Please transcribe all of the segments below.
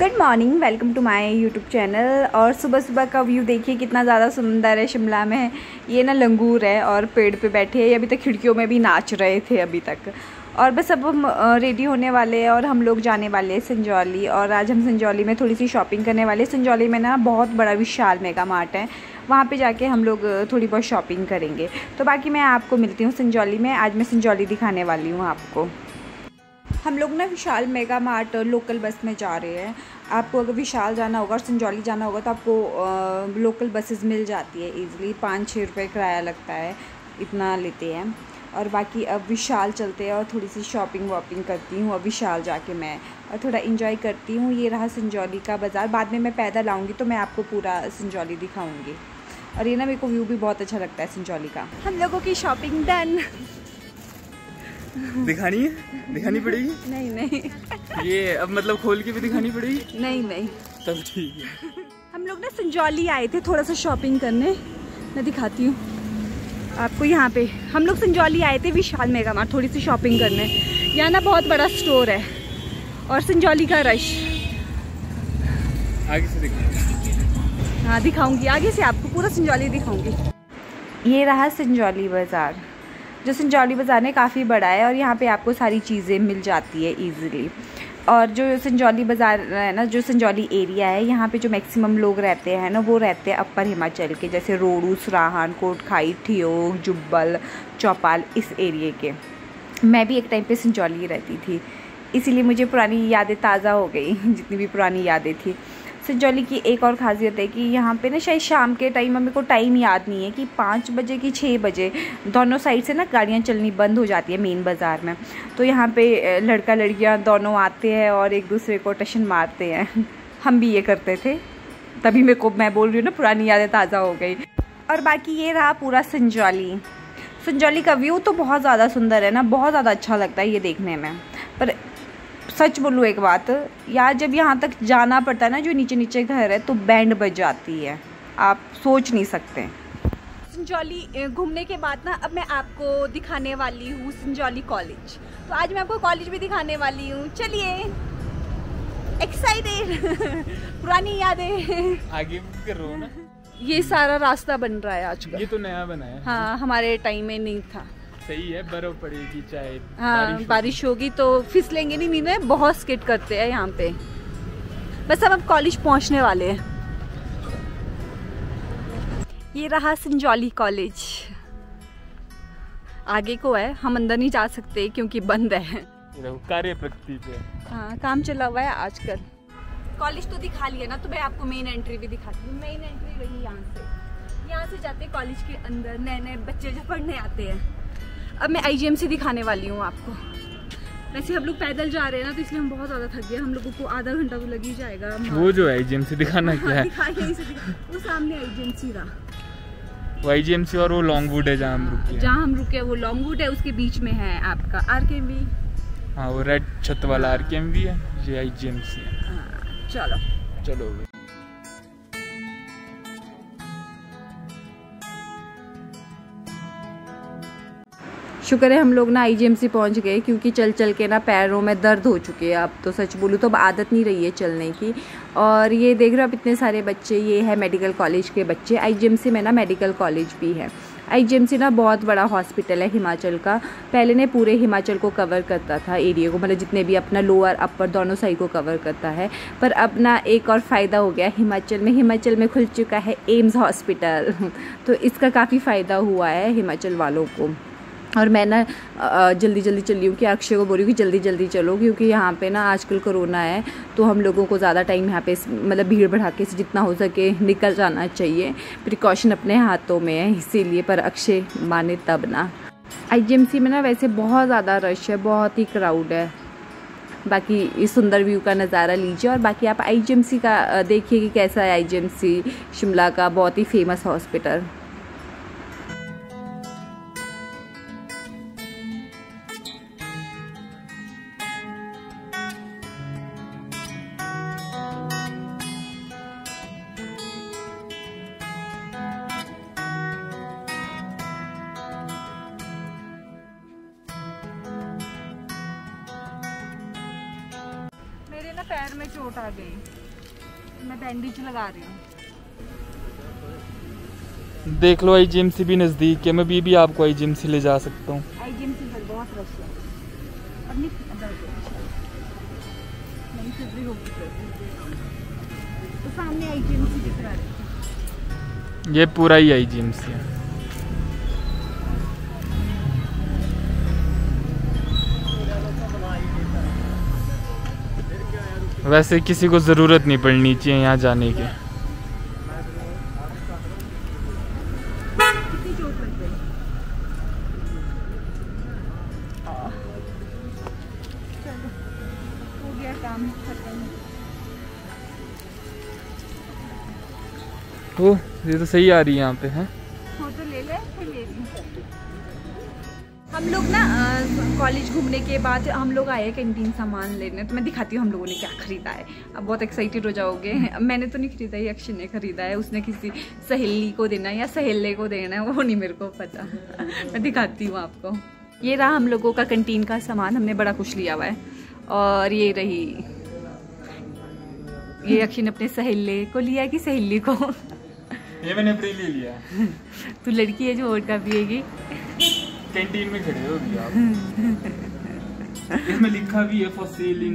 Good morning, welcome to my YouTube channel. और सुबह सुबह का व्यू देखिए कितना ज़्यादा सुंदर है शिमला में। ये ना लंगूर है और पेड़ पे बैठे हैं, अभी तक खिड़कियों में भी नाच रहे थे अभी तक। और बस अब हम रेडी होने वाले हैं और हम लोग जाने वाले हैं संजौली। और आज हम संजौली में थोड़ी सी शॉपिंग करने वाले हैं। संजौली में ना बहुत बड़ा विशाल मेगा मार्ट है, वहाँ पे जाके हम लोग थोड़ी बहुत शॉपिंग करेंगे। तो बाकी मैं आपको मिलती हूँ संजौली में। आज मैं संजौली दिखाने वाली हूँ आपको। हम लोग ना विशाल मेगा मार्ट लोकल बस में जा रहे हैं। आपको अगर विशाल जाना होगा और संजौली जाना होगा तो आपको लोकल बसेस मिल जाती है ईज़िली। 5-6 रुपये किराया लगता है, इतना लेते हैं। और बाकी अब विशाल चलते हैं और थोड़ी सी शॉपिंग वॉपिंग करती हूँ अब विशाल जाके मैं, और थोड़ा एंजॉय करती हूँ। ये रहा संजौली का बाज़ार। बाद में मैं पैदल आऊँगी तो मैं आपको पूरा संजौली दिखाऊँगी। और ये ना मेरे को व्यू भी बहुत अच्छा लगता है संजौली का। हम लोगों की शॉपिंग डन। दिखानी है? दिखानी पड़ेगी? नहीं नहीं, ये अब मतलब खोल के भी दिखानी पड़ेगी? नहीं नहीं, तब ठीक है। हम लोग ना संजौली आए थे थोड़ा सा शॉपिंग करने। मैं दिखाती हूँ आपको। यहाँ पे हम लोग संजौली आए थे विशाल मेगा मार्ट थोड़ी सी शॉपिंग करने। यहाँ ना बहुत बड़ा स्टोर है और संजौली का रश। आगे से दिखाऊंगी। हाँ दिखाऊंगी, आगे से आपको पूरा संजौली दिखाऊंगी। ये रहा संजौली बाज़ार। जो संजौली बाज़ार है काफ़ी बड़ा है और यहाँ पे आपको सारी चीज़ें मिल जाती है ईज़िली। और जो संजौली बाज़ार है ना, जो संजौली एरिया है, यहाँ पे जो मैक्सिमम लोग रहते हैं ना, वो रहते हैं अपर हिमाचल के, जैसे रोडू, सराहान, कोटखाई, ठियोग, जुब्बल, चौपाल, इस एरिए के। मैं भी एक टाइम पे संजौली रहती थी, इसीलिए मुझे पुरानी यादें ताज़ा हो गई, जितनी भी पुरानी यादें थी। संजौली की एक और ख़ासियत है कि यहाँ पे ना शायद शाम के टाइम, मेरे को टाइम याद नहीं है कि 5 बजे कि 6 बजे, दोनों साइड से ना गाड़ियाँ चलनी बंद हो जाती है मेन बाज़ार में। तो यहाँ पे लड़का लड़कियाँ दोनों आते हैं और एक दूसरे को टशन मारते हैं। हम भी ये करते थे, तभी मैं बोल रही हूँ ना पुरानी यादें ताज़ा हो गई। और बाकी ये रहा पूरा संजौली। संजौली का व्यू तो बहुत ज़्यादा सुंदर है ना, बहुत ज़्यादा अच्छा लगता है ये देखने में। पर सच बोलूँ एक बात यार, जब यहाँ तक जाना पड़ता है ना, जो नीचे नीचे घर है, तो बैंड बज जाती है, आप सोच नहीं सकते। संजौली घूमने के बाद ना अब मैं आपको दिखाने वाली हूँ संजौली कॉलेज। तो आज मैं आपको कॉलेज भी दिखाने वाली हूँ। चलिए, एक्साइटेड। पुरानी यादें आगे करो ना। ये सारा रास्ता बन रहा है आजकल, ये तो नया बना है। हाँ, हमारे टाइम में नहीं था। सही है, बर्फ पड़ेगी चाहे बारिश होगी तो फिसलेंगे नहीं, मीना बहुत स्किट करते हैं यहाँ पे। बस हम अब कॉलेज पहुँचने वाले हैं। ये रहा संजौली कॉलेज। आगे को है, हम अंदर नहीं जा सकते क्योंकि बंद है। कार्य प्रकृति पे हाँ काम चला हुआ है आजकल। कॉलेज तो दिखा लिया ना, तो मैं आपको मेन एंट्री भी दिखाती हूँ। मेन एंट्री वही, यहाँ से जाते हैं कॉलेज के अंदर। नए नए बच्चे जो पढ़ने आते हैं। अब मैं IGMC दिखाने वाली हूँ आपको। वैसे हम लोग पैदल जा रहे हैं ना, तो इसलिए हम बहुत ज़्यादा थक गए। हम लोगों को आधा घंटा तो लग ही जाएगा। वो जो IGMC दिखाना क्या है? वो सामने IGMC रहा। वो IGMC और वो लॉन्गवुड है जहाँ हम रुके। जहाँ हम रुके वो लॉन्गवुड है, उसके बीच में है आपका RKMV। हाँ, वो रेड छत वाला RKMV है, ये IGMC है। चलो चलो। शुक्र है हम लोग ना IGMC पहुंच गए, क्योंकि चल चल के ना पैरों में दर्द हो चुके हैं अब तो। सच बोलूँ तो अब आदत नहीं रही है चलने की। और ये देख रहे हो आप इतने सारे बच्चे, ये है मेडिकल कॉलेज के बच्चे। IGMC में ना मेडिकल कॉलेज भी है। IGMC ना बहुत बड़ा हॉस्पिटल है हिमाचल का। पहले ने पूरे हिमाचल को कवर करता था एरिया को, मतलब जितने भी अपना लोअर अपर दोनों साइड को कवर करता है। पर अब ना एक और फ़ायदा हो गया हिमाचल में, खुल चुका है एम्स हॉस्पिटल। तो इसका काफ़ी फ़ायदा हुआ है हिमाचल वालों को। और मैं ना जल्दी जल्दी चली हूँ कि अक्षय को बोली हूँ कि जल्दी जल्दी चलो, क्योंकि यहाँ पे ना आजकल कोरोना है, तो हम लोगों को ज़्यादा टाइम यहाँ पे मतलब भीड़ भड़ाके से जितना हो सके निकल जाना चाहिए। प्रिकॉशन अपने हाथों में है इसीलिए, पर अक्षय माने तब ना। IGMC में ना वैसे बहुत ज़्यादा रश है, बहुत ही क्राउड है। बाकी इस सुंदर व्यू का नज़ारा लीजिए। और बाकी आप IGMC का देखिए कि कैसा है। IGMC शिमला का बहुत ही फेमस हॉस्पिटल। ना पैर में चोट आ गई, मैं बैंडेज लगा रही हूँ। देख लो आईजीएमसी भी नजदीक है, मैं भी आपको आईजीएमसी ले जा सकता हूँ। आईजीएमसी पर बहुत रश है। तो सामने आईजीएमसी दिख रहा है, ये पूरा ही आईजीएमसी है। वैसे किसी को ज़रूरत नहीं पड़नी चाहिए यहाँ जाने की। ओ ये तो सही आ रही है यहाँ पे है। फोटो ले ले फिर ले हम लोग ना कॉलेज घूमने के बाद हम लोग आए कैंटीन सामान लेने। तो मैं दिखाती हूँ हम लोगों ने क्या खरीदा है। अब बहुत एक्साइटेड हो जाओगे। मैंने तो नहीं खरीदा, ये अक्षय ने खरीदा है। उसने किसी सहेली को देना है या सहेले को देना है, वो नहीं मेरे को पता। मैं दिखाती हूँ आपको। ये रहा हम लोगों का कैंटीन का सामान, हमने बड़ा कुछ लिया हुआ है। और ये रही, ये अक्षय ने अपने सहेले को लिया कि सहेली को, ये मैंने फ्री ले लिया। तू लड़की है जो वोट का पिएगी। कैंटीन में खड़े हो गया आप। इसमें लिखा भी है for sale in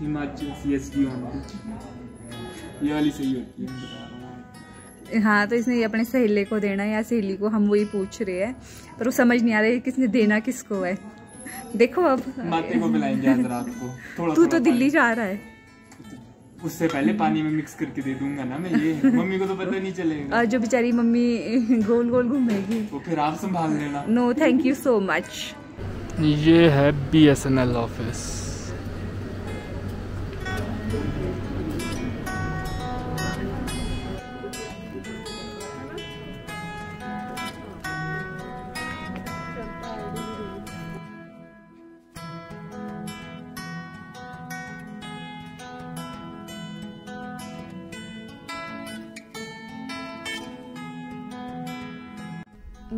Himachal CSD होना, ये वाली सही होती है। हाँ तो इसने अपने सहेले को देना है या सहेली को, हम वही पूछ रहे हैं। पर वो समझ नहीं आ रहा है किसने देना किसको है। देखो अब माते को मिलाएंगे आज रात को। थोड़ा तू तो दिल्ली जा रहा है, उससे पहले पानी में मिक्स करके दे दूंगा ना मैं। ये मम्मी को तो पता नहीं चलेगा। और जो बेचारी मम्मी गोल गोल घूमेगी वो फिर आप संभाल लेना। No thank you so much. ये है बीएसएनएल ऑफिस।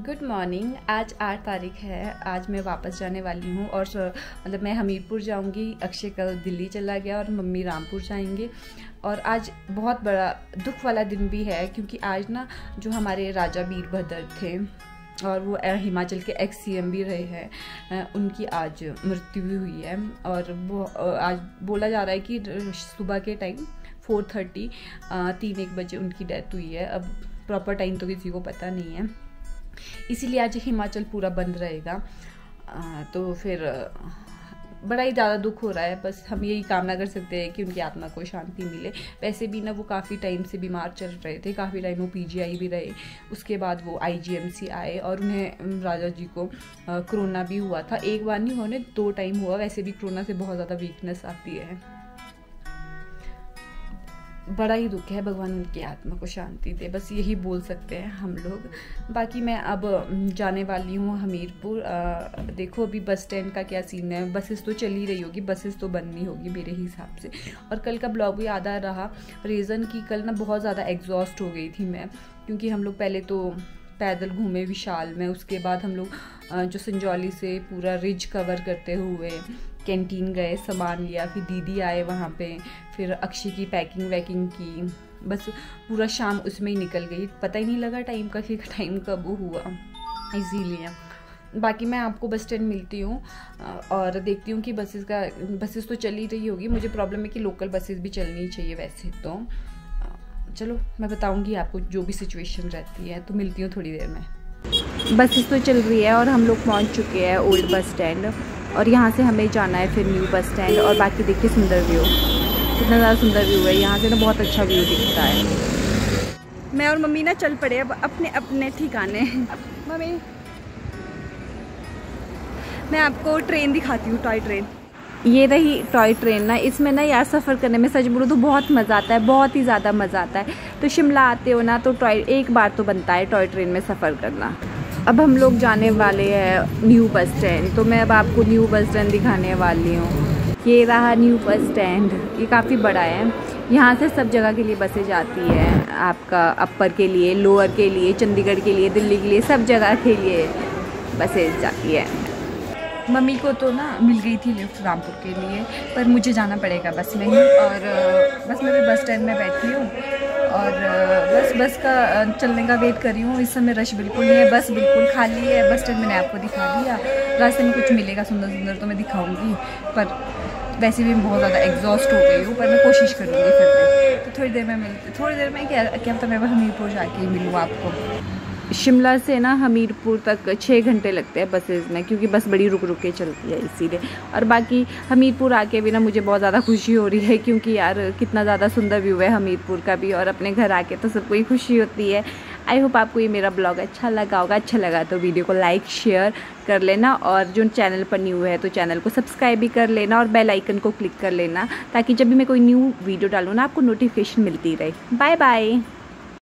Good morning. आज 8 तारीख है। आज मैं वापस जाने वाली हूँ और मतलब मैं हमीरपुर जाऊँगी। अक्षय कल दिल्ली चला गया और मम्मी रामपुर जाएंगे। और आज बहुत बड़ा दुख वाला दिन भी है क्योंकि आज ना जो हमारे राजा वीर भद्र थे और वो हिमाचल के एक्स-सीएम भी रहे हैं, उनकी आज मृत्यु भी हुई है। और वो आज बोला जा रहा है कि सुबह के टाइम 4:30 3-1 बजे उनकी डेथ हुई है। अब प्रॉपर टाइम तो किसी को पता नहीं है, इसीलिए आज हिमाचल पूरा बंद रहेगा। तो फिर बड़ा ही ज़्यादा दुख हो रहा है। बस हम यही कामना कर सकते हैं कि उनकी आत्मा को शांति मिले। वैसे भी ना वो काफ़ी टाइम से बीमार चल रहे थे, काफ़ी टाइम वो पीजीआई भी रहे, उसके बाद वो आईजीएमसी आए। और उन्हें राजा जी को कोरोना भी हुआ था, एक बार नहीं उन्हें 2 टाइम हुआ। वैसे भी कोरोना से बहुत ज़्यादा वीकनेस आती है। बड़ा ही दुख है, भगवान उनकी आत्मा को शांति दे, बस यही बोल सकते हैं हम लोग। बाकी मैं अब जाने वाली हूँ हमीरपुर। देखो अभी बस स्टैंड का क्या सीन है, बसेस तो चल ही रही होगी, बसेस तो बंद नहीं होगी मेरे हिसाब से। और कल का ब्लॉग भी आधा रहा, रीज़न कि कल ना बहुत ज़्यादा एग्जॉस्ट हो गई थी मैं, क्योंकि हम लोग पहले तो पैदल घूमे विशाल में, उसके बाद हम लोग जो संजौली से पूरा रिज कवर करते हुए कैंटीन गए, सामान लिया, फिर दीदी आए वहाँ पे, फिर अक्षय की पैकिंग वैकिंग की। बस पूरा शाम उसमें ही निकल गई, पता ही नहीं लगा टाइम का कि टाइम कब हुआ, इसीलिए। बाकी मैं आपको बस स्टैंड मिलती हूँ और देखती हूँ कि बसेस तो चल ही रही होगी। मुझे प्रॉब्लम है कि लोकल बसेस भी चलनी चाहिए वैसे तो। चलो मैं बताऊँगी आपको जो भी सिचुएशन रहती है। तो मिलती हूँ थोड़ी देर में। बसेस तो चल रही है और हम लोग पहुँच चुके हैं ओल्ड बस स्टैंड और यहाँ से हमें जाना है फिर न्यू बस स्टैंड। और बाकी देखिए सुंदर व्यू, कितना ज़्यादा सुंदर व्यू है यहाँ से ना, बहुत अच्छा व्यू दिखता है। मैं और मम्मी ना चल पड़े अब अपने अपने ठिकाने। मम्मी मैं आपको ट्रेन दिखाती हूँ, टॉय ट्रेन। ये रही टॉय ट्रेन ना, इसमें ना यार सफ़र करने में सच बोलूँ तो बहुत मज़ा आता है, बहुत ही ज़्यादा मज़ा आता है। तो शिमला आते हो ना तो एक बार तो बनता है टॉय ट्रेन में सफ़र करना। अब हम लोग जाने वाले हैं न्यू बस स्टैंड, तो मैं अब आपको न्यू बस स्टैंड दिखाने वाली हूँ। ये रहा न्यू बस स्टैंड, ये काफ़ी बड़ा है। यहाँ से सब जगह के लिए बसें जाती हैं, आपका अपर के लिए, लोअर के लिए, चंडीगढ़ के लिए, दिल्ली के लिए, सब जगह के लिए बसें जाती है। मम्मी को तो ना मिल गई थी लिफ्ट रामपुर के लिए, पर मुझे जाना पड़ेगा बस में ही। और बस मैं भी बस स्टैंड में बैठी हूँ और बस का चलने का वेट कर रही हूँ। इस समय रश बिल्कुल नहीं है, बस बिल्कुल खाली है। बस स्टैंड मैंने आपको दिखा दिया, रास्ते में कुछ मिलेगा सुंदर सुंदर तो मैं दिखाऊँगी, पर वैसे भी मैं बहुत ज़्यादा एग्जॉस्ट हो गई हूँ, पर मैं कोशिश करूँगी फिर। तो थोड़ी देर में क्या पता मैं हमीरपुर जाके मिलूँ आपको। शिमला से ना हमीरपुर तक 6 घंटे लगते हैं बसेस में, क्योंकि बस बड़ी रुक रुक के चलती है इसीलिए। और बाकी हमीरपुर आके भी ना मुझे बहुत ज़्यादा खुशी हो रही है, क्योंकि यार कितना ज़्यादा सुंदर व्यू है हमीरपुर का भी, और अपने घर आके तो सबको ही खुशी होती है। आई होप आपको ये मेरा ब्लॉग अच्छा लगा होगा। अच्छा लगा तो वीडियो को लाइक शेयर कर लेना, और जो चैनल पर न्यू है तो चैनल को सब्सक्राइब भी कर लेना और बेल आइकन को क्लिक कर लेना, ताकि जब भी मैं कोई न्यू वीडियो डालूँ ना आपको नोटिफिकेशन मिलती रहे। Bye bye.